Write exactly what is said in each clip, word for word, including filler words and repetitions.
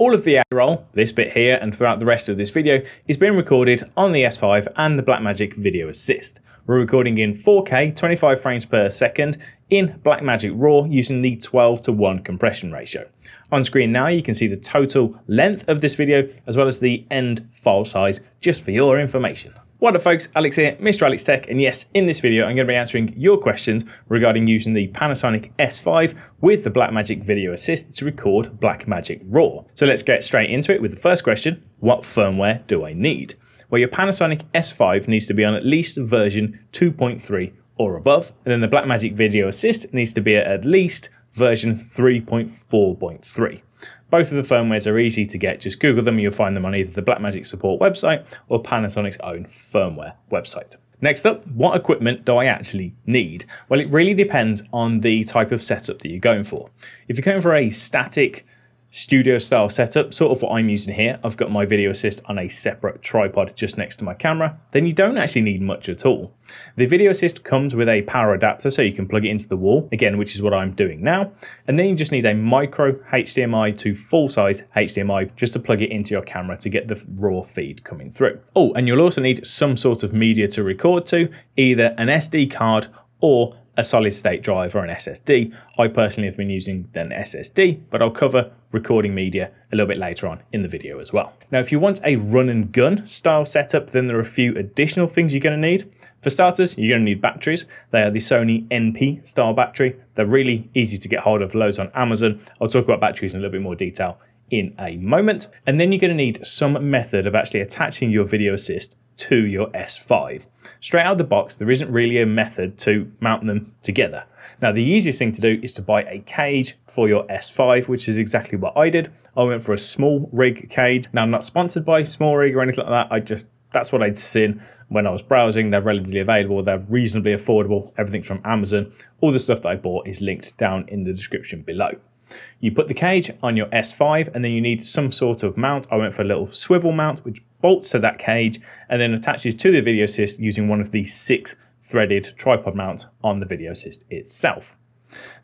All of the roll, this bit here and throughout the rest of this video, is being recorded on the S five and the Blackmagic Video Assist. We're recording in four K, twenty-five frames per second, in Blackmagic RAW using the twelve to one compression ratio. On screen now, you can see the total length of this video, as well as the end file size, just for your information. What up folks, Alex here, Mister Alex Tech, and yes, in this video I'm going to be answering your questions regarding using the Panasonic S five with the Blackmagic Video Assist to record Blackmagic RAW. So let's get straight into it with the first question, what firmware do I need? Well, your Panasonic S five needs to be on at least version two point three or above, and then the Blackmagic Video Assist needs to be at at least version three point four point three. Both of the firmwares are easy to get, just Google them and you'll find them on either the Blackmagic support website or Panasonic's own firmware website. Next up, what equipment do I actually need? Well, it really depends on the type of setup that you're going for. If you're going for a static studio style setup, sort of what I'm using here, I've got my Video Assist on a separate tripod just next to my camera, then you don't actually need much at all. The Video Assist comes with a power adapter so you can plug it into the wall, again, which is what I'm doing now, and then you just need a micro H D M I to full size H D M I just to plug it into your camera to get the raw feed coming through. Oh, and you'll also need some sort of media to record to, either an S D card or a solid state drive or an S S D. I personally have been using an S S D, but I'll cover recording media a little bit later on in the video as well. Now, if you want a run and gun style setup, then there are a few additional things you're going to need. For starters, you're going to need batteries. They are the Sony N P style battery. They're really easy to get hold of, loads on Amazon. I'll talk about batteries in a little bit more detail in a moment. And then you're going to need some method of actually attaching your Video Assist to your S five. Straight out of the box, there isn't really a method to mount them together. Now, the easiest thing to do is to buy a cage for your S five, which is exactly what I did. I went for a Small Rig cage. Now, I'm not sponsored by Small Rig or anything like that. I just, that's what I'd seen when I was browsing. They're relatively available. They're reasonably affordable. Everything from Amazon. All the stuff that I bought is linked down in the description below. You put the cage on your S five and then you need some sort of mount. I went for a little swivel mount which bolts to that cage and then attaches to the Video Assist using one of the six threaded tripod mounts on the Video Assist itself.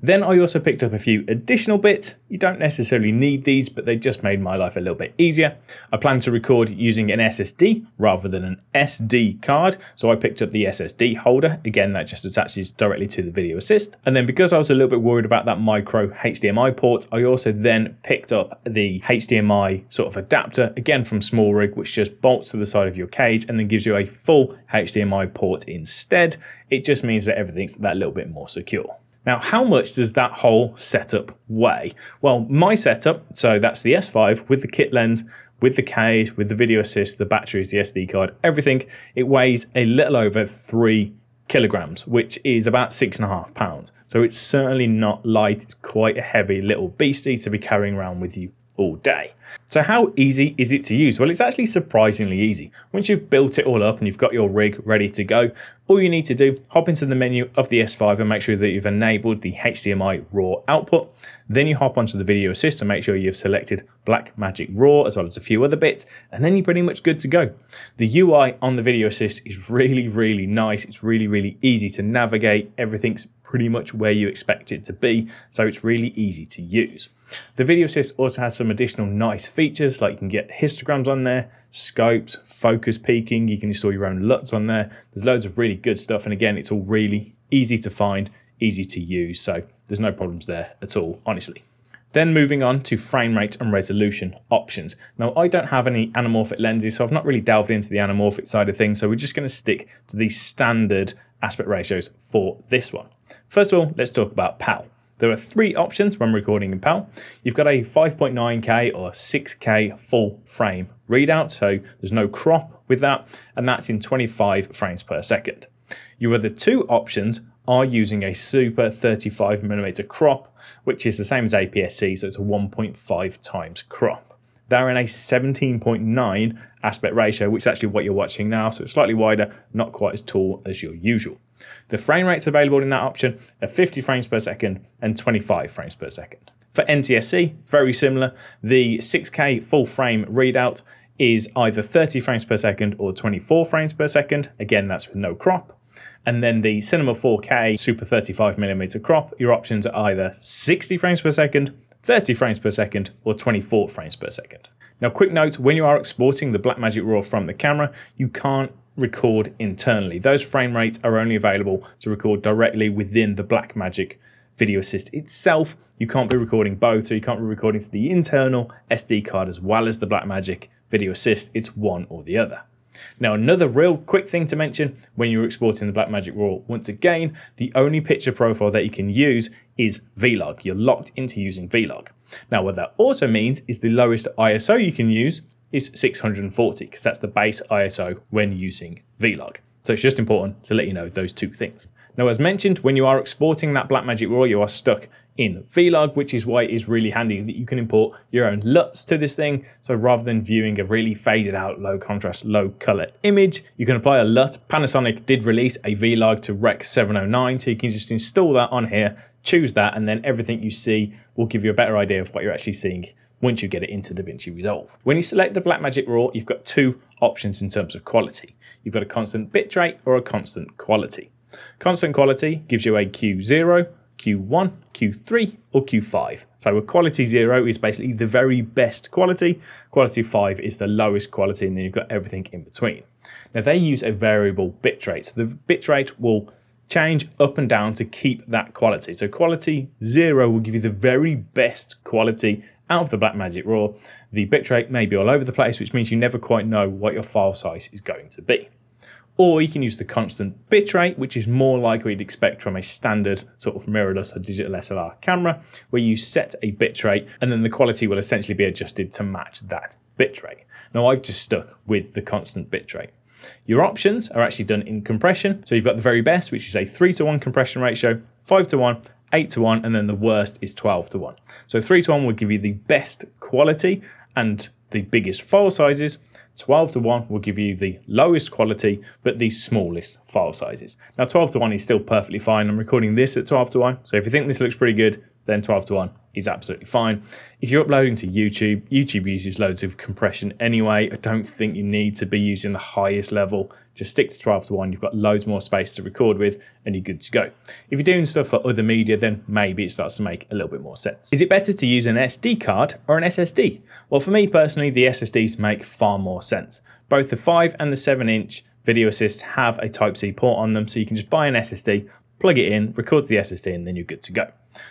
Then I also picked up a few additional bits. You don't necessarily need these, but they just made my life a little bit easier. I plan to record using an S S D rather than an S D card, so I picked up the S S D holder. Again, that just attaches directly to the Video Assist. And then because I was a little bit worried about that micro H D M I port, I also then picked up the H D M I sort of adapter, again from Small Rig, which just bolts to the side of your cage and then gives you a full H D M I port instead. It just means that everything's that little bit more secure. Now, how much does that whole setup weigh? Well, my setup, so that's the S five with the kit lens, with the cage, with the Video Assist, the batteries, the S D card, everything, it weighs a little over three kilograms, which is about six and a half pounds. So it's certainly not light. It's quite a heavy little beastie to be carrying around with you all day. So how easy is it to use? Well, it's actually surprisingly easy. Once you've built it all up and you've got your rig ready to go, all you need to do, hop into the menu of the S five and make sure that you've enabled the H D M I RAW output. Then you hop onto the Video Assist and make sure you've selected Blackmagic RAW as well as a few other bits, and then you're pretty much good to go. The U I on the Video Assist is really, really nice. It's really, really easy to navigate. Everything's pretty much where you expect it to be, so it's really easy to use. The Video Assist also has some additional nice features, like you can get histograms on there, scopes, focus peaking, you can install your own L U Ts on there. There's loads of really good stuff, and again, it's all really easy to find, easy to use, so there's no problems there at all, honestly. Then moving on to frame rate and resolution options. Now, I don't have any anamorphic lenses, so I've not really delved into the anamorphic side of things, so we're just going to stick to the standard aspect ratios for this one. First of all, let's talk about PAL. There are three options when recording in PAL. You've got a five point nine K or six K full frame readout, so there's no crop with that, and that's in twenty-five frames per second. Your other two options are using a super thirty-five millimeter crop, which is the same as A P S C, so it's a one point five times crop. They're in a seventeen point nine aspect ratio, which is actually what you're watching now, so it's slightly wider, not quite as tall as your usual. The frame rates available in that option are fifty frames per second and twenty-five frames per second. For N T S C, very similar. The six K full frame readout is either thirty frames per second or twenty-four frames per second. Again, that's with no crop. And then the Cinema four K super thirty-five millimeter crop, your options are either sixty frames per second, thirty frames per second or twenty-four frames per second. Now quick note, when you are exporting the Blackmagic RAW from the camera, you can't record internally. Those frame rates are only available to record directly within the Blackmagic Video Assist itself. You can't be recording both, so you can't be recording to the internal S D card as well as the Blackmagic Video Assist. It's one or the other. Now another real quick thing to mention when you're exporting the Blackmagic RAW, once again, the only picture profile that you can use is V-Log. You're locked into using V-Log. Now what that also means is the lowest I S O you can use is six hundred forty, because that's the base I S O when using V-Log. So it's just important to let you know those two things. Now as mentioned, when you are exporting that Blackmagic RAW, you are stuck in V-Log, which is why it is really handy that you can import your own L U Ts to this thing. So rather than viewing a really faded out, low contrast, low color image, you can apply a L U T. Panasonic did release a V-Log to rec seven oh nine, so you can just install that on here, choose that, and then everything you see will give you a better idea of what you're actually seeing once you get it into DaVinci Resolve. When you select the Blackmagic RAW, you've got two options in terms of quality. You've got a constant bitrate or a constant quality. Constant quality gives you a Q zero, Q one, Q three, or Q five. So a quality zero is basically the very best quality, quality five is the lowest quality, and then you've got everything in between. Now they use a variable bitrate, so the bitrate will change up and down to keep that quality. So quality zero will give you the very best quality out of the Blackmagic RAW. The bitrate may be all over the place, which means you never quite know what your file size is going to be. Or you can use the constant bitrate, which is more like what you'd expect from a standard sort of mirrorless or digital S L R camera, where you set a bitrate and then the quality will essentially be adjusted to match that bitrate. Now I've just stuck with the constant bitrate. Your options are actually done in compression. So you've got the very best, which is a three to one compression ratio, five to one, eight to one, and then the worst is twelve to one. So three to one will give you the best quality and the biggest file sizes. twelve to one will give you the lowest quality, but the smallest file sizes. Now twelve to one is still perfectly fine. I'm recording this at twelve to one. So if you think this looks pretty good, then twelve to one is absolutely fine. If you're uploading to YouTube, YouTube uses loads of compression anyway. I don't think you need to be using the highest level. Just stick to twelve to one. You've got loads more space to record with and you're good to go. If you're doing stuff for other media, then maybe it starts to make a little bit more sense. Is it better to use an S D card or an S S D? Well, for me personally, the S S Ds make far more sense. Both the five and the seven inch Video Assists have a Type C port on them, so you can just buy an S S D, plug it in, record to the S S D, and then you're good to go.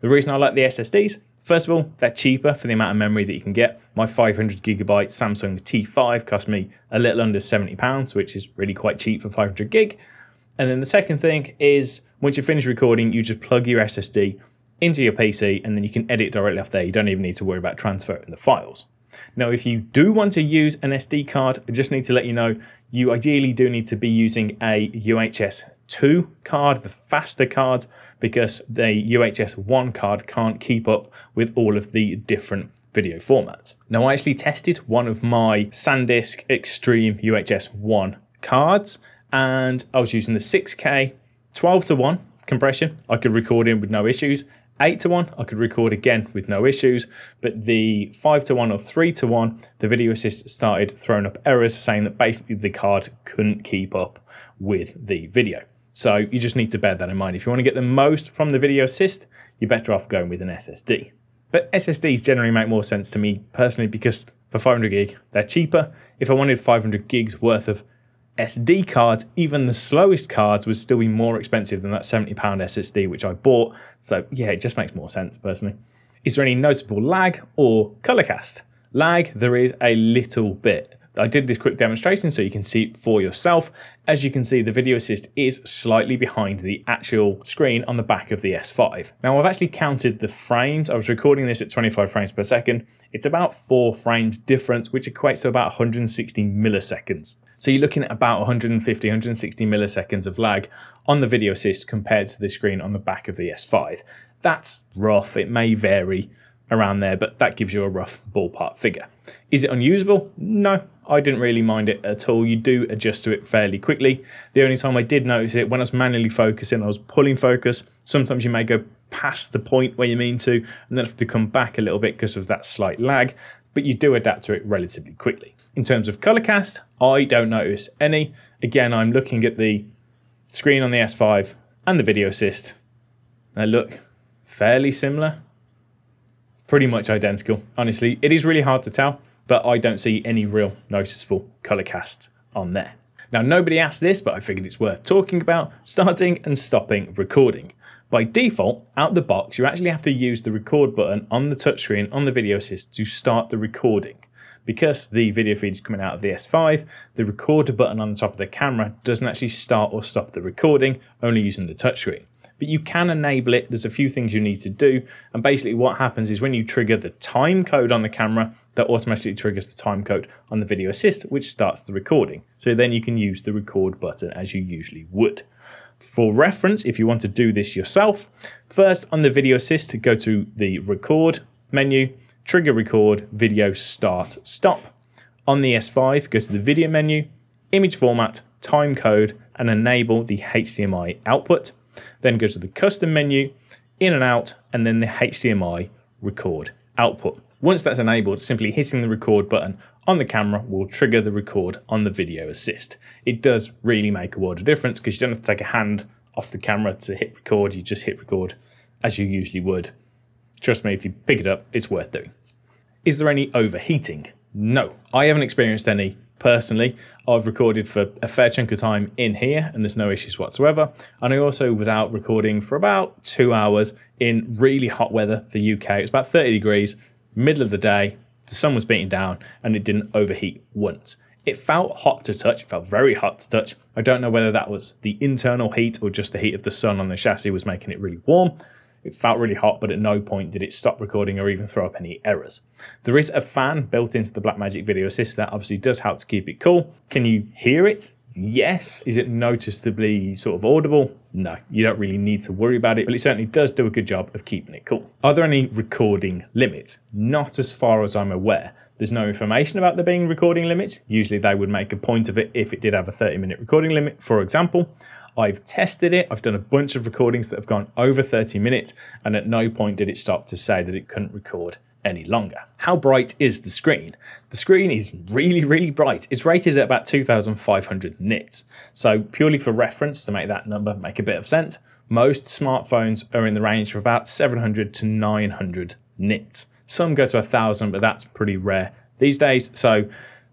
The reason I like the S S Ds, first of all, they're cheaper for the amount of memory that you can get. My five hundred gigabyte Samsung T five cost me a little under seventy pounds, which is really quite cheap for five hundred gig. And then the second thing is, once you finish recording, you just plug your S S D into your P C and then you can edit directly off there. You don't even need to worry about transferring the files. Now, if you do want to use an S D card, I just need to let you know, you ideally do need to be using a U H S two card, the faster card, because the U H S one card can't keep up with all of the different video formats. Now, I actually tested one of my SanDisk Extreme U H S one cards, and I was using the six K twelve to one compression. I could record in with no issues. eight to one, I could record again with no issues, but the five to one or three to one, the Video Assist started throwing up errors saying that basically the card couldn't keep up with the video. So you just need to bear that in mind. If you want to get the most from the Video Assist, you're better off going with an S S D. But S S Ds generally make more sense to me personally, because for five hundred gig, they're cheaper. If I wanted five hundred gigs worth of S D cards, even the slowest cards would still be more expensive than that seventy pound S S D which I bought. So yeah, it just makes more sense personally. Is there any noticeable lag or color cast? Lag, there is a little bit. I did this quick demonstration so you can see it for yourself. As you can see, the Video Assist is slightly behind the actual screen on the back of the S five. Now I've actually counted the frames. I was recording this at twenty-five frames per second. It's about four frames difference, which equates to about one hundred sixty milliseconds. So you're looking at about one hundred fifty, one hundred sixty milliseconds of lag on the Video Assist compared to the screen on the back of the S five. That's rough, it may vary around there, but that gives you a rough ballpark figure. Is it unusable? No, I didn't really mind it at all. You do adjust to it fairly quickly. The only time I did notice it, when I was manually focusing, I was pulling focus. Sometimes you may go past the point where you mean to, and then have to come back a little bit because of that slight lag, but you do adapt to it relatively quickly. In terms of color cast, I don't notice any. Again, I'm looking at the screen on the S five and the Video Assist. They look fairly similar. pretty much identical. Honestly, it is really hard to tell, but I don't see any real noticeable color casts on there. Now, nobody asked this, but I figured it's worth talking about: starting and stopping recording. By default, out the box, you actually have to use the record button on the touchscreen on the Video Assist to start the recording. Because the video feed is coming out of the S five, the record button on the top of the camera doesn't actually start or stop the recording, only using the touchscreen. But you can enable it. There's a few things you need to do. And basically what happens is when you trigger the time code on the camera, that automatically triggers the time code on the Video Assist, which starts the recording. So then you can use the record button as you usually would. For reference, if you want to do this yourself, first on the Video Assist, go to the record menu, trigger record, video start, stop. On the S five, go to the video menu, image format, time code, and enable the H D M I output. Then go to the custom menu, in and out, and then the H D M I record output. Once that's enabled, simply hitting the record button on the camera will trigger the record on the Video Assist. It does really make a world of difference because you don't have to take a hand off the camera to hit record. You just hit record as you usually would. Trust me, if you pick it up, it's worth doing. Is there any overheating? No, I haven't experienced any. Personally, I've recorded for a fair chunk of time in here and there's no issues whatsoever. And I also was out recording for about two hours in really hot weather for U K. It was about thirty degrees, middle of the day, the sun was beating down and it didn't overheat once. It felt hot to touch, it felt very hot to touch. I don't know whether that was the internal heat or just the heat of the sun on the chassis was making it really warm. It felt really hot, but at no point did it stop recording or even throw up any errors. There is a fan built into the Blackmagic Video Assist that obviously does help to keep it cool. Can you hear it? Yes. Is it noticeably sort of audible? No, you don't really need to worry about it, but it certainly does do a good job of keeping it cool. Are there any recording limits? Not as far as I'm aware. There's no information about there being recording limits. Usually they would make a point of it if it did have a thirty minute recording limit, for example. I've tested it, I've done a bunch of recordings that have gone over thirty minutes, and at no point did it stop to say that it couldn't record any longer. How bright is the screen? The screen is really, really bright. It's rated at about two thousand five hundred nits. So purely for reference, to make that number make a bit of sense, most smartphones are in the range of about seven hundred to nine hundred nits. Some go to one thousand, but that's pretty rare these days. So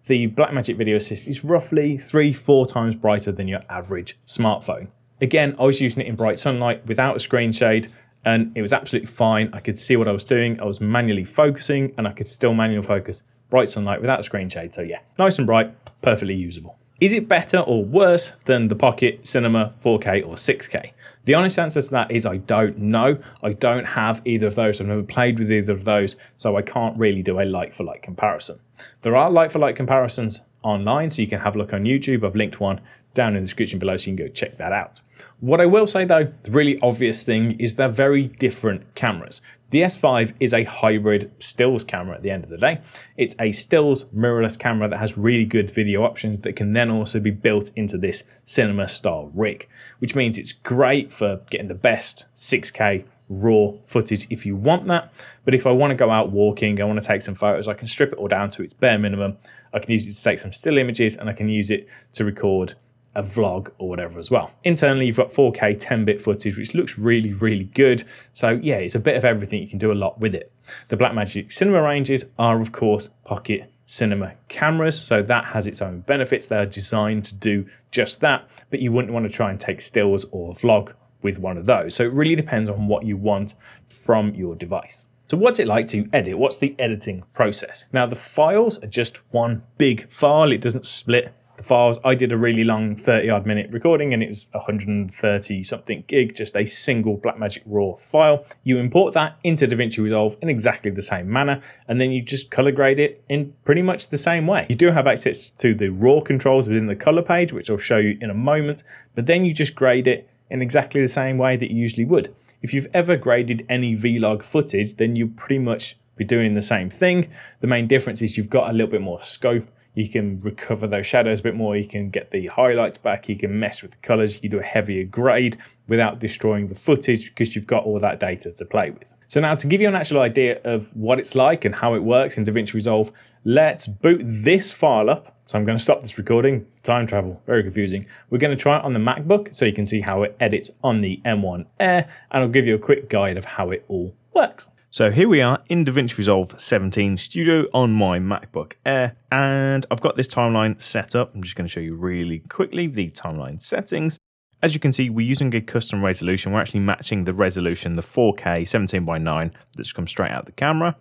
the Blackmagic Video Assist is roughly three, four times brighter than your average smartphone. Again, I was using it in bright sunlight without a screen shade, and it was absolutely fine. I could see what I was doing. I was manually focusing, and I could still manual focus bright sunlight without a screen shade. So yeah, nice and bright, perfectly usable. Is it better or worse than the Pocket Cinema four K or six K? The honest answer to that is I don't know. I don't have either of those. I've never played with either of those, so I can't really do a like-for-like comparison. There are like-for-like comparisons online, so you can have a look on YouTube. I've linked one down in the description below, so you can go check that out. What I will say though, the really obvious thing is they're very different cameras. The S five is a hybrid stills camera at the end of the day. It's a stills mirrorless camera that has really good video options that can then also be built into this cinema style rig, which means it's great for getting the best six K raw footage if you want that. But if I want to go out walking, I want to take some photos, I can strip it all down to its bare minimum. I can use it to take some still images and I can use it to record a vlog or whatever as well. Internally, you've got four K ten bit footage, which looks really, really good. So yeah, it's a bit of everything. You can do a lot with it. The Blackmagic Cinema ranges are of course Pocket Cinema cameras, so that has its own benefits. They're designed to do just that, but you wouldn't want to try and take stills or vlog with one of those. So it really depends on what you want from your device. So what's it like to edit? What's the editing process? Now the files are just one big file. It doesn't split the files. I did a really long thirty odd minute recording and it was one hundred thirty something gig, just a single Blackmagic RAW file. You import that into DaVinci Resolve in exactly the same manner, and then you just color grade it in pretty much the same way. You do have access to the RAW controls within the color page, which I'll show you in a moment, but then you just grade it in exactly the same way that you usually would. If you've ever graded any V-Log footage, then you pretty much be doing the same thing. The main difference is you've got a little bit more scope. You can recover those shadows a bit more, you can get the highlights back, you can mess with the colors, you can do a heavier grade without destroying the footage because you've got all that data to play with. So now to give you an actual idea of what it's like and how it works in DaVinci Resolve, let's boot this file up. So I'm going to stop this recording. Time travel, very confusing. We're going to try it on the MacBook so you can see how it edits on the M one Air, and I'll give you a quick guide of how it all works. So here we are in DaVinci Resolve seventeen Studio on my MacBook Air, and I've got this timeline set up. I'm just going to show you really quickly the timeline settings. As you can see, we're using a custom resolution. We're actually matching the resolution, the four K seventeen by nine that's come straight out the camera.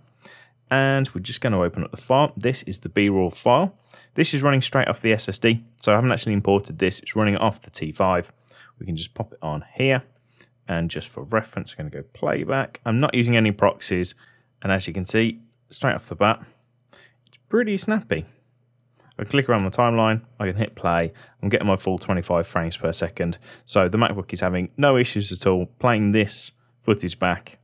And we're just going to open up the file. This is the B RAW file. This is running straight off the S S D, so I haven't actually imported this. It's running off the T five. We can just pop it on here. And just for reference, I'm going to go playback. I'm not using any proxies. And as you can see, straight off the bat, it's pretty snappy. I click around the timeline, I can hit play, I'm getting my full twenty-five frames per second. So the MacBook is having no issues at all playing this footage back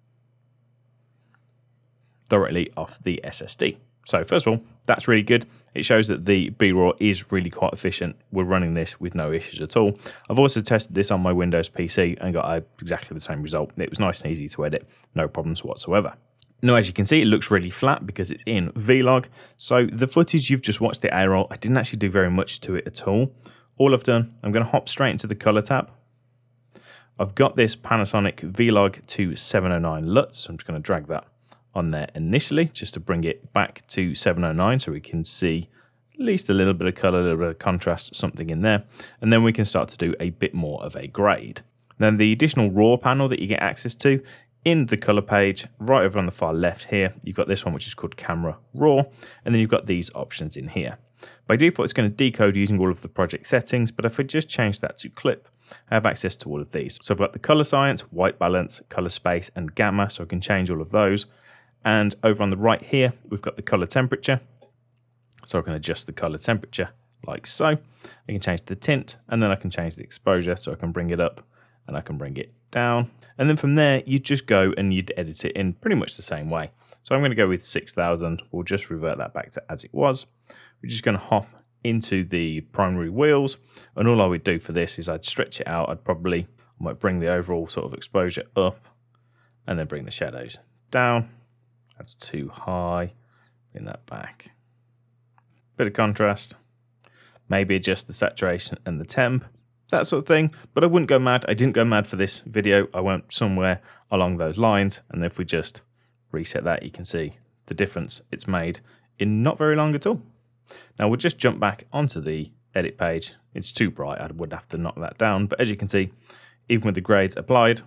directly off the S S D. So first of all, that's really good. It shows that the B RAW is really quite efficient. We're running this with no issues at all. I've also tested this on my Windows P C and got a, exactly the same result. It was nice and easy to edit, no problems whatsoever. Now, as you can see, it looks really flat because it's in V-Log. So the footage you've just watched, the A RAW, I didn't actually do very much to it at all. All I've done, I'm going to hop straight into the color tab. I've got this Panasonic V-Log to seven oh nine L U T, so I'm just going to drag that on there initially just to bring it back to seven oh nine so we can see at least a little bit of color, a little bit of contrast, something in there. And then we can start to do a bit more of a grade. Then the additional RAW panel that you get access to in the color page, right over on the far left here, you've got this one which is called Camera RAW, and then you've got these options in here. By default, it's going to decode using all of the project settings, but if I just change that to clip, I have access to all of these. So I've got the color science, white balance, color space, and gamma, so I can change all of those. And over on the right here, we've got the color temperature, so I can adjust the color temperature like so. I can change the tint, and then I can change the exposure, so I can bring it up and I can bring it down. And then from there, you just go and you'd edit it in pretty much the same way. So I'm going to go with six thousand. We'll just revert that back to as it was. We're just going to hop into the primary wheels. And all I would do for this is I'd stretch it out. I'd probably I might bring the overall sort of exposure up and then bring the shadows down. That's too high. Bring that back. Bit of contrast. Maybe adjust the saturation and the temp. That sort of thing, but I wouldn't go mad. I didn't go mad for this video. I went somewhere along those lines, and if we just reset that, you can see the difference it's made in not very long at all. Now we'll just jump back onto the edit page. It's too bright, I would have to knock that down, but as you can see, even with the grades applied,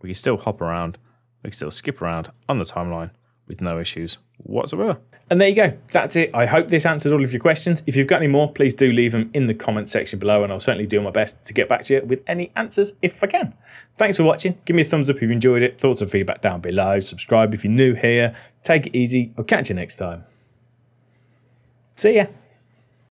we can still hop around, we can still skip around on the timeline with no issues whatsoever. And there you go, that's it. I hope this answered all of your questions. If you've got any more, please do leave them in the comment section below, and I'll certainly do my best to get back to you with any answers if I can. Thanks for watching. Give me a thumbs up if you enjoyed it. Thoughts and feedback down below. Subscribe if you're new here. Take it easy. I'll catch you next time. See ya.